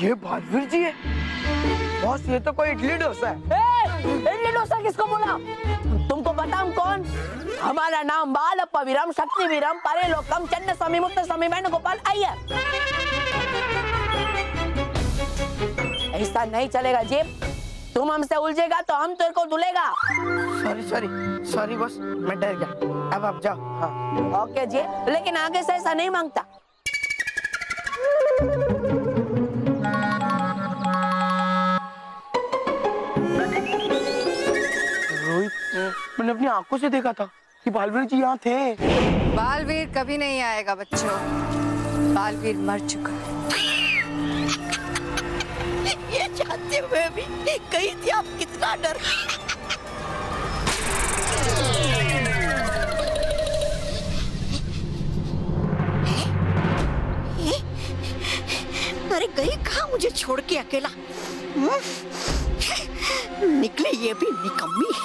ये बालवीर जी है बॉस, ये तो कोई इडली डोसा है। इडली डोसा किसको बोला? तुमको बताऊं कौन? हमारा नाम बालप्पा विराम शक्ति विराम परे लोकम चन्न स्वामी मुक्त स्वामी वेणुगोपाल अय्यर। ऐसा नहीं चलेगा जेब, तुम हमसे उलझेगा तो हम तेरे को धुलेगा। सॉरी सॉरी सॉरी बस, मैं डर गया, अब आप जाओ। हाँ ओके जी, लेकिन आगे से ऐसा नहीं मांगता। मैंने अपनी आंखों से देखा था कि बालवीर जी यहाँ थे। बालवीर कभी नहीं आएगा बच्चों, बालवीर मर चुका है। ये चाहते हुए भी कहीं थी आप, कितना डर। अरे गई कहाँ मुझे छोड़ के अकेला, निकले ये भी निकम्मी।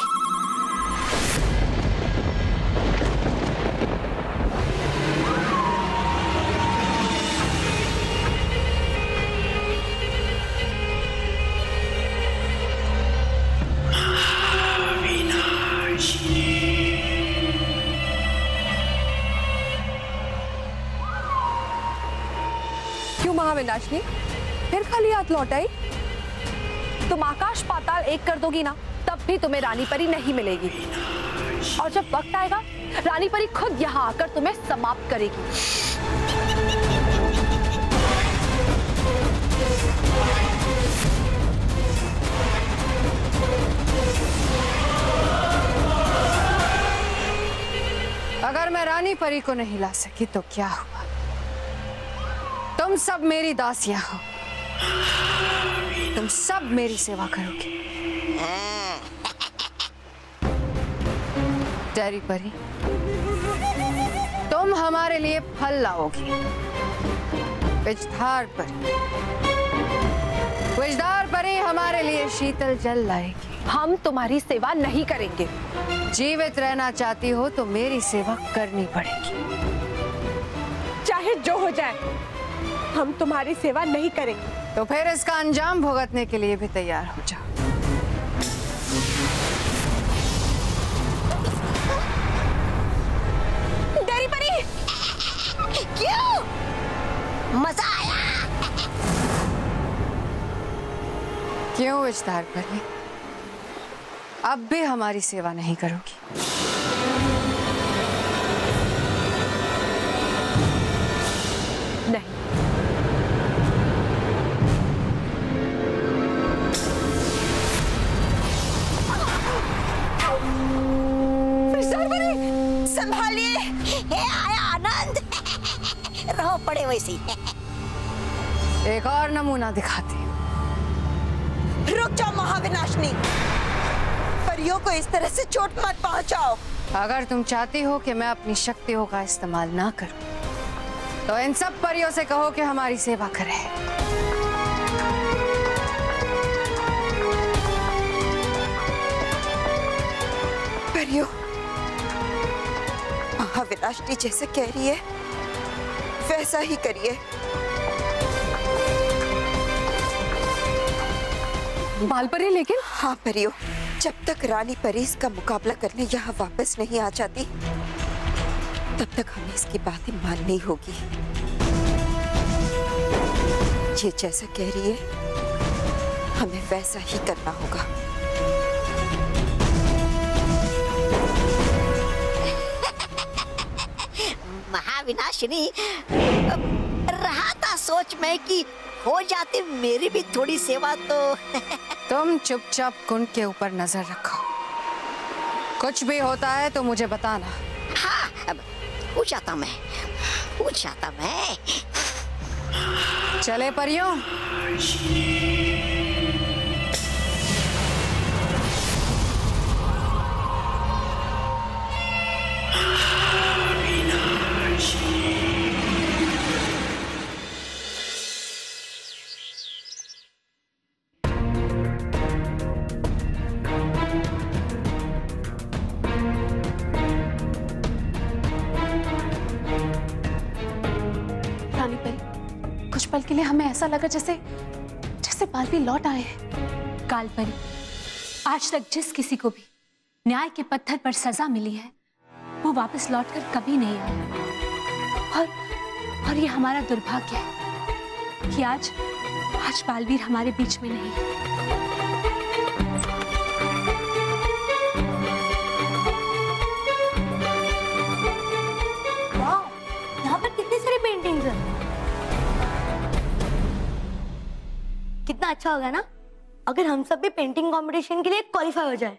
महाविनाशिनी फिर खाली हाथ लौट आई? तुम आकाश पाताल एक कर दोगी ना, तब भी तुम्हें रानी परी नहीं मिलेगी। और जब वक्त आएगा रानी परी खुद यहाँ आकर तुम्हें समाप्त करेगी। अगर मैं रानी परी को नहीं ला सकी तो क्या हुआ? तुम सब मेरी दासियां हो, तुम सब मेरी सेवा करोगे। डरी परी, तुम हमारे लिए फल लाओगी। विजधार परी हमारे लिए शीतल जल लाएगी। हम तुम्हारी सेवा नहीं करेंगे। जीवित रहना चाहती हो तो मेरी सेवा करनी पड़ेगी, चाहे जो हो जाए। हम तुम्हारी सेवा नहीं करेंगे तो फिर इसका अंजाम भुगतने के लिए भी तैयार हो जाओ। डरी परी, क्यों? मजा आया? क्यों विजधार परी, अब भी हमारी सेवा नहीं करोगी? एक और नमूना दिखाते हैं। रुक जाओ महाविनाशिनी, परियों को इस तरह से चोट मत पहुंचाओ। अगर तुम चाहती हो कि मैं अपनी शक्तियों का इस्तेमाल ना करूं, तो इन सब परियों से कहो कि हमारी सेवा करें। परियों, महाविनाशिनी जैसे कह रही है वैसा ही करिए। बाल परी लेकिन? हाँ परियो, जब तक रानी परी का मुकाबला करने यहाँ वापस नहीं आ जाती तब तक हमें इसकी बातें माननी होगी। ये जैसा कह रही है हमें वैसा ही करना होगा। महाविनाशिनी, रहा था सोच में कि हो जाती मेरी भी थोड़ी सेवा तो। तुम चुपचाप कुंड के ऊपर नजर रखो, कुछ भी होता है तो मुझे बताना। हाँ, अब पूछ आता मैं। चले परियों। के लिए हमें ऐसा लगा जैसे से बालवीर लौट आए हैं। काल परी, आज तक जिस किसी को भी न्याय के पत्थर पर सजा मिली है वो वापस लौटकर कभी नहीं आया। और ये हमारा दुर्भाग्य है कि आज बालवीर हमारे बीच में नहीं है। यहाँ पर कितनी सारी पेंटिंग्स हैं। कितना अच्छा होगा ना अगर हम सब भी पेंटिंग कंपटीशन के लिए क्वालिफाई हो जाए।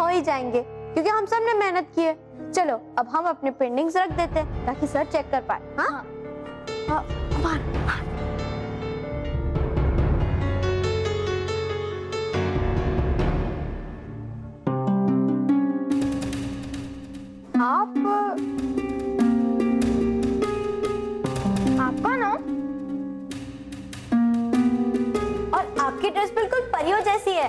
हो ही जाएंगे क्योंकि हम सब ने मेहनत की है। चलो अब हम अपने पेंटिंग्स रख देते हैं ताकि सर चेक कर पाए। हाँ? हाँ। हाँ। आपका नाम आपकी ड्रेस बिल्कुल परियों जैसी है।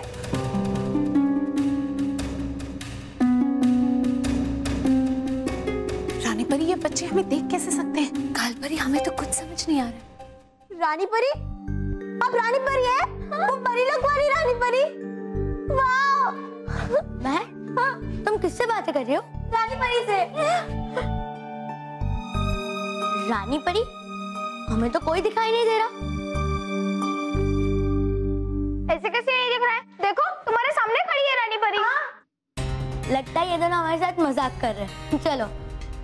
रानी परी, ये बच्चे हमें देख कैसे सकते हैं? काल परी, हमें तो कुछ समझ नहीं आ रहा। रानी परी, अब रानी परी है? हाँ? वो परी लोग वाली रानी परी। वाओ! मैं? हाँ, तुम किससे बातें कर रही हो? रानी परी से। रानी परी, हमें तो कोई दिखाई नहीं दे रहा। ऐसे कैसे नहीं दिख रहा है? देखो तुम्हारे सामने खड़ी है रानी परी। हाँ। लगता है ये दोनों हमारे साथ मजाक कर रहे हैं। चलो।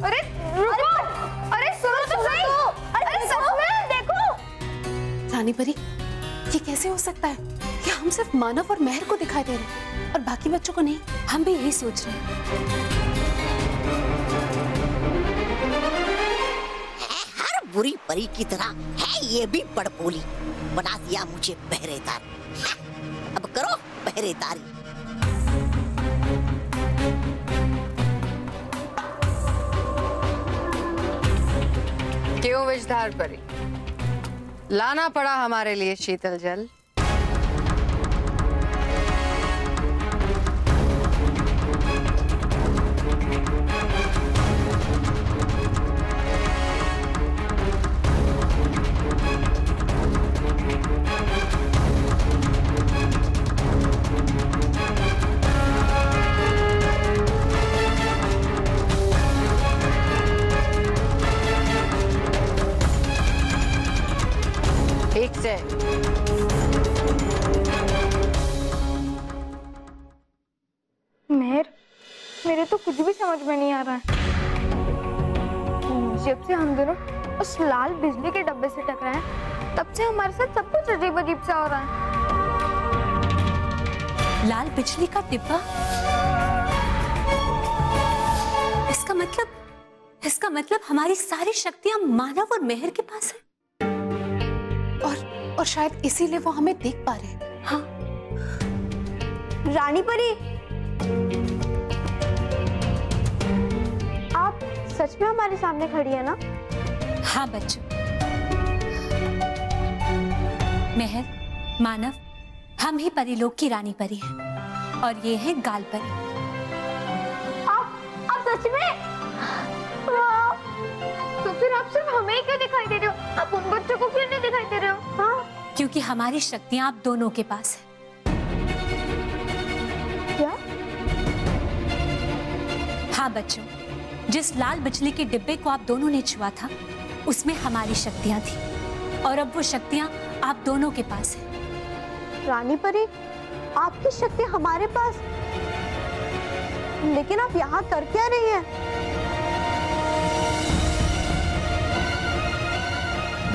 अरे रुको, अरे सुनो तो सही। अरे सच में देखो। रानी परी, ये कैसे हो सकता है कि हम सिर्फ मानव और मेहर को दिखाई दे रहे हैं और बाकी बच्चों को नहीं? हम भी यही सोच रहे हैं। हर बुरी परी की तरह है ये भी बड़पोली, बना दिया मुझे पहरेदार। अब करो पहरेदारी। क्यों विषधार परी, लाना पड़ा हमारे लिए शीतल जल। मेहर, मेरे तो कुछ भी समझ में नहीं आ रहा है। जब से हम दोनों उस लाल बिजली के डब्बे से टकराए हैं तब से हमारे साथ सब कुछ अजीब अजीब सा हो रहा है। लाल बिजली का डिब्बा, इसका मतलब हमारी सारी शक्तियां मानव और मेहर के पास है और शायद इसीलिए वो हमें देख पा रहे हैं। हाँ। रानी परी, आप सच में हमारे सामने खड़ी है ना? हाँ बच्चों, मेहर, मानव, हम ही परीलोक की रानी परी हैं और ये है गाल परी। आप सच में? वाह! तो फिर आप सिर्फ हमें ही क्यों दिखाई दे रहे हो? आप उन बच्चों को क्यों नहीं दिखाई दे रहे हो? हाँ, क्योंकि हमारी शक्तियां आप दोनों के पास है। क्या? हाँ बच्चों, जिस लाल बिजली के डिब्बे को आप दोनों ने छुआ था उसमें हमारी शक्तियां थी और अब वो शक्तियां आप दोनों के पास है। रानी परी, आपकी शक्ति हमारे पास, लेकिन आप यहाँ कर क्या रही हैं?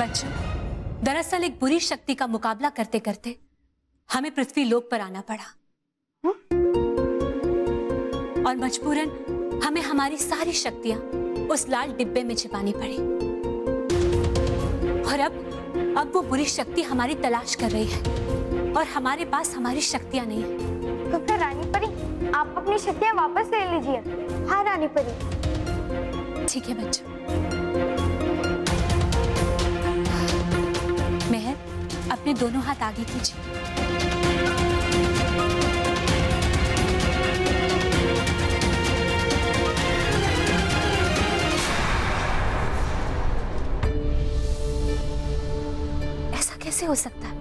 बच्चों, दरअसल एक बुरी शक्ति का मुकाबला करते करते हमें पृथ्वी लोक पर आना पड़ा। हुँ? और मजबूरन हमें हमारी सारी शक्तियां उस लाल डिब्बे में छिपानी पड़ी और अब वो बुरी शक्ति हमारी तलाश कर रही है और हमारे पास हमारी शक्तियां नहीं है। तो फिर रानी परी, आप अपनी शक्तियां वापस ले लीजिए। हाँ रानी परी। ठीक है बच्चों। अपने दोनों हाथ आगे कीजिए। ऐसा कैसे कैसे हो सकता है?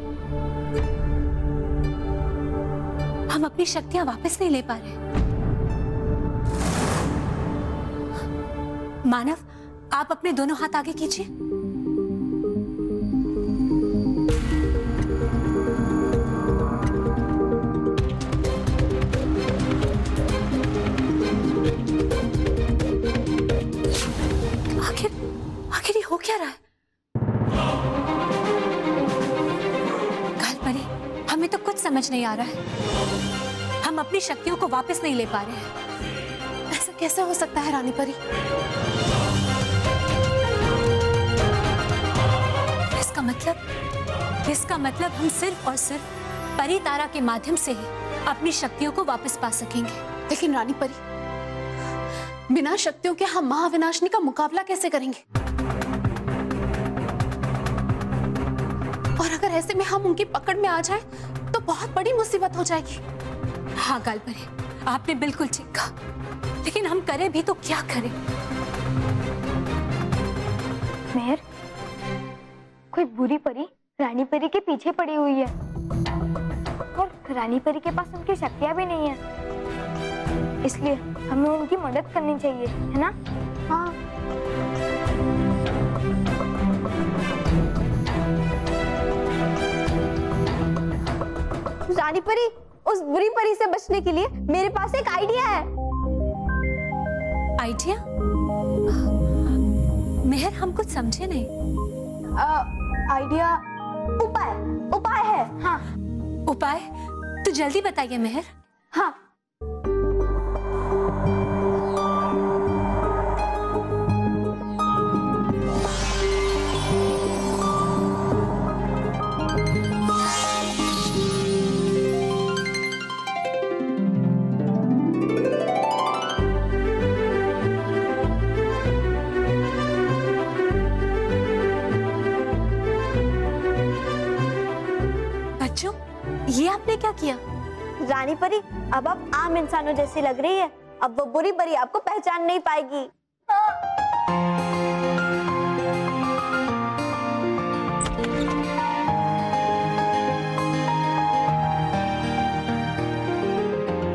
हम अपनी शक्तियां वापस नहीं ले पा रहे। मानव, आप अपने दोनों हाथ आगे कीजिए। आखिर ये हो क्या रहा है? हमें तो कुछ समझ नहीं आ रहा है। हम अपनी शक्तियों को वापस नहीं ले पा रहे हैं। ऐसा कैसे हो सकता है रानी परी? इसका मतलब हम सिर्फ और सिर्फ परी तारा के माध्यम से ही अपनी शक्तियों को वापस पा सकेंगे। लेकिन रानी परी, बिना शक्तियों के हम महाविनाशिनी का मुकाबला कैसे करेंगे? और अगर ऐसे में हम उनकी पकड़ में आ जाए तो बहुत बड़ी मुसीबत हो जाएगी। हाँ गालपरी, आपने बिल्कुल ठीक कहा, लेकिन हम करें भी तो क्या करें? मेहर, कोई बुरी परी रानी परी के पीछे पड़ी हुई है और रानी परी के पास उनकी शक्तियां भी नहीं है, इसलिए हमें उनकी मदद करनी चाहिए, है ना? हाँ। रानी परी, उस बुरी परी से बचने के लिए मेरे पास एक आइडिया है। आइडिया? मेहर, हम कुछ समझे नहीं। आइडिया उपाय है। हाँ, उपाय? तो जल्दी बताइए मेहर। हाँ, ये आपने क्या किया? रानी परी, अब आप आम इंसानों जैसी लग रही है। अब वो बुरी परी आपको पहचान नहीं पाएगी।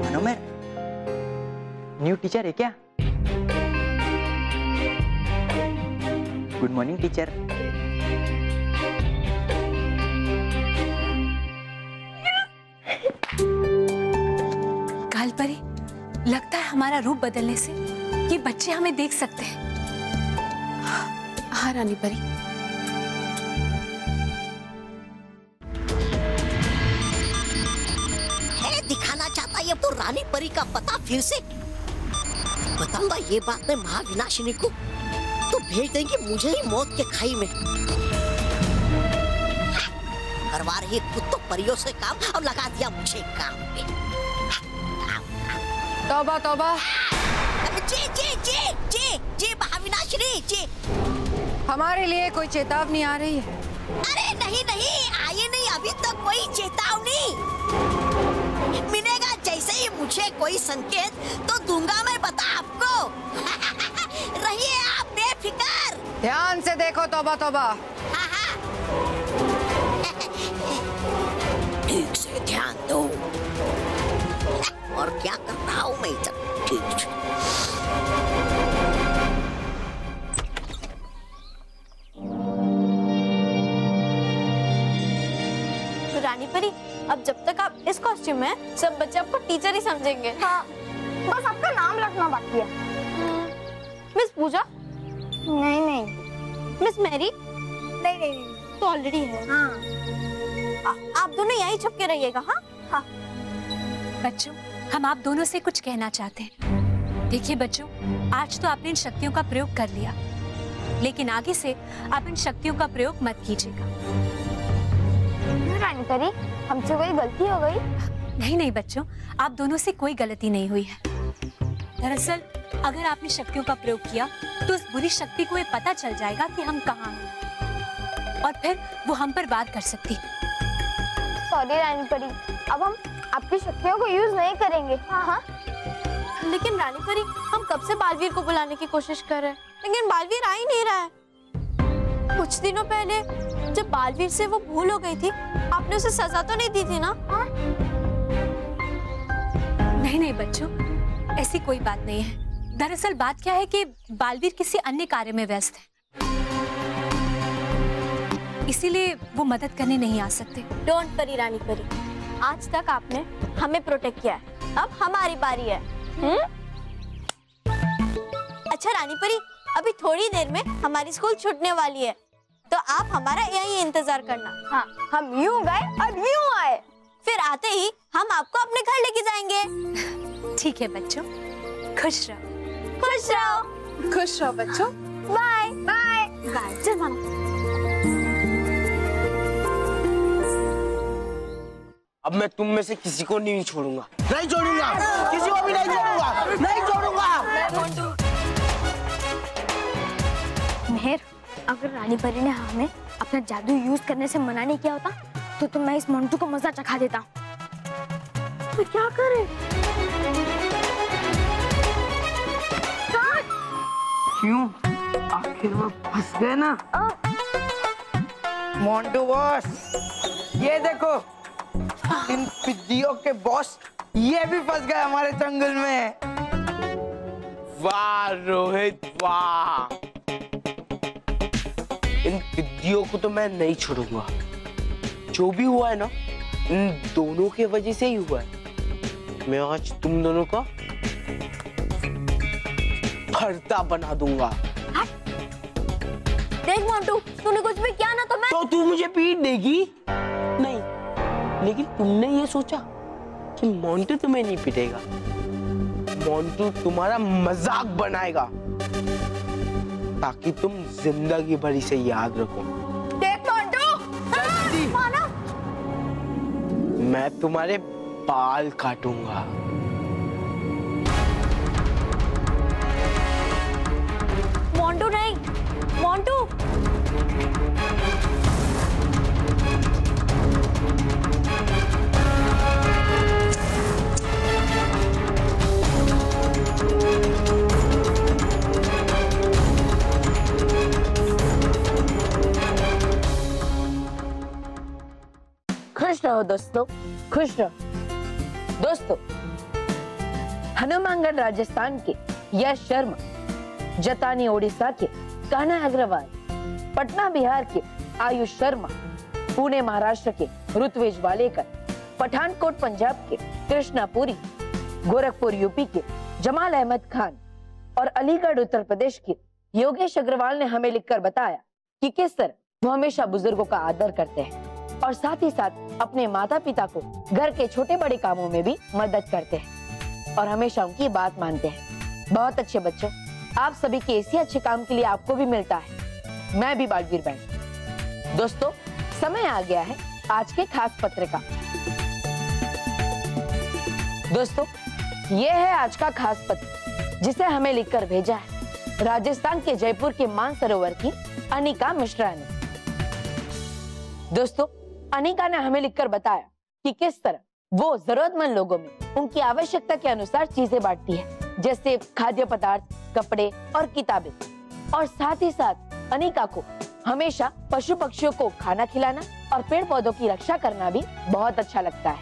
मनोमय, न्यू टीचर है क्या? Good morning teacher. परी, लगता है हमारा रूप बदलने से ये बच्चे हमें देख सकते हैं। हाँ रानी परी। है दिखाना चाहता है तो रानी परी का पता फिर से। बताऊंगा ये बात मैं महाविनाशिनी को, तो भेज देंगे मुझे ही मौत के खाई में। करवा रही कुत्तों परियों से काम और लगा दिया मुझे काम में। तौबा तौबा। जी महाविनाशिनी जी, हमारे लिए कोई चेतावनी आ रही है? अरे नहीं, आइए नहीं, अभी तक कोई चेतावनी मिलेगा। जैसे ही मुझे कोई संकेत तो दूंगा मैं बता आपको। रहिए आप बेफिकर। ध्यान से देखो। तौबा तौबा। ठीक से ध्यान दो। और क्या कर रहा हूँ मैं इधर? तो रानी परी, अब जब तक आप इस कॉस्ट्यूम में, सब बच्चे आपको टीचर ही समझेंगे। हाँ, बस आपका नाम रखना बाकी है। मिस पूजा? नहीं। Miss Mary? नहीं। तो ऑलरेडी है। हाँ। आप दोनों यहीं छुप के रहिएगा। हाँ। बच्चों, हम आप दोनों से कुछ कहना चाहते हैं। देखिए बच्चों, आज तो आपने इन शक्तियों का प्रयोग कर लिया, लेकिन आगे से आप इन शक्तियों का प्रयोग मत कीजिएगा। रानी परी, हमसे कोई गलती हो गई? नहीं बच्चों, आप दोनों से कोई गलती नहीं हुई है। दरअसल अगर आपने शक्तियों का प्रयोग किया तो उस बुरी शक्ति को ये पता चल जाएगा कि हम कहाँ हैं, और फिर वो हम पर वार कर सकती। सॉरी रानी परी, अब हम आपकी शक्तियों को यूज नहीं करेंगे। हाँ। लेकिन रानी परी, हम कब से बालवीर को बुलाने की कोशिश कर रहे हैं, लेकिन बालवीर आ ही नहीं रहा है। कुछ दिनों पहले जब बालवीर से वो भूल हो गई थी, आपने उसे सजा तो नहीं दी थी ना? नहीं नहीं बच्चों, ऐसी कोई बात नहीं है। दरअसल बात क्या है कि बालवीर किसी अन्य कार्य में व्यस्त है, इसीलिए वो मदद करने नहीं आ सकते। डोंट वरी रानी परी, आज तक आपने हमें प्रोटेक्ट किया है, अब हमारी बारी है। अच्छा रानी परी, अभी थोड़ी देर में हमारी स्कूल छूटने वाली है, तो आप हमारा यही इंतजार करना। हाँ, हम यूं गए और यूं आए, फिर आते ही हम आपको अपने घर लेके जाएंगे। ठीक है बच्चों, खुश रहो। खुश रहो, खुश रहो बच्चों। Bye bye bye. चल मानो, अब मैं तुम में से किसी को नहीं छोड़ूंगा। नहीं छोड़ूंगा, किसी को भी नहीं छोड़ूंगा, नहीं छोड़ूंगा। मेहर, अगर रानी परी ने हमें अपना जादू यूज करने से मना नहीं किया होता तो मैं इस मोंटू को मजा चखा देता। तो क्या करें? क्यों? आखिर वो फंस गए ना। मोंटू बॉस, ये देखो, इन पिद्दियों के बॉस ये भी फंस गए हमारे जंगल में। वाह रोहित वाह, इन पिद्दियों को तो मैं नहीं छोड़ूंगा। जो भी हुआ है ना, इन दोनों के वजह से ही हुआ है। मैं आज तुम दोनों का खर्चा बना दूंगा। हाँ। देख मोंटू, तूने कुछ भी किया ना तो मैं। तो तू मुझे पीट देगी? नहीं, लेकिन तुमने ये सोचा कि मोंटू तुम्हें नहीं पीटेगा। मोंटू तुम्हारा मजाक बनाएगा ताकि तुम जिंदगी भर इसे याद रखो। देख मोंटू, मानो मैं तुम्हारे बाल काटूंगा। मोंटू नहीं, मोंटू खुश रहो दोस्तों, खुश रहो दोस्तों। हनुमानगढ़ राजस्थान के यश शर्मा, जतानी ओडिशा के कान्हा अग्रवाल, पटना बिहार के आयुष शर्मा, पुणे महाराष्ट्र के रुत्वेज वालेकर, पठानकोट पंजाब के कृष्णा पुरी, गोरखपुर यूपी के जमाल अहमद खान और अलीगढ़ उत्तर प्रदेश के योगेश अग्रवाल ने हमें लिखकर बताया कि किस तरह वो हमेशा बुजुर्गों का आदर करते हैं और साथ ही साथ अपने माता पिता को घर के छोटे बड़े कामों में भी मदद करते हैं और हमेशा उनकी बात मानते हैं। बहुत अच्छे बच्चों, आप सभी के इसी अच्छे काम के लिए आपको भी मिलता है। मैं भी बालवीर बहन। दोस्तों, समय आ गया है आज के खास पत्र का। दोस्तों, ये है आज का खास पत्र जिसे हमें लिखकर भेजा है राजस्थान के जयपुर के मानसरोवर की अनिका मिश्रा ने। दोस्तों, अनिका ने हमें लिखकर बताया कि किस तरह वो जरूरतमंद लोगों में उनकी आवश्यकता के अनुसार चीजें बांटती है, जैसे खाद्य पदार्थ, कपड़े और किताबें। और साथ ही साथ अनिका को हमेशा पशु पक्षियों को खाना खिलाना और पेड़ पौधों की रक्षा करना भी बहुत अच्छा लगता है।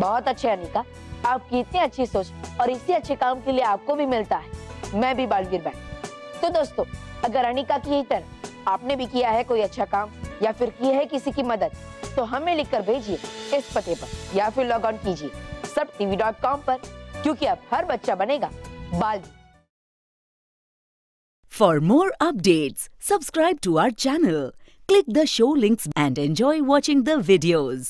बहुत अच्छे अनिका, आपकी इतनी अच्छी सोच और इसी अच्छे काम के लिए आपको भी मिलता है। मैं भी बालवीर बहन। तो दोस्तों, अगर अनिका की तरह आपने भी किया है कोई अच्छा काम या फिर की है किसी की मदद, तो हमें लिखकर भेजिए इस पते पर या फिर लॉग ऑन कीजिए sabtv.com पर, क्योंकि अब हर बच्चा बनेगा Baalveer. For more updates subscribe to our channel, click the show links and enjoy watching the videos.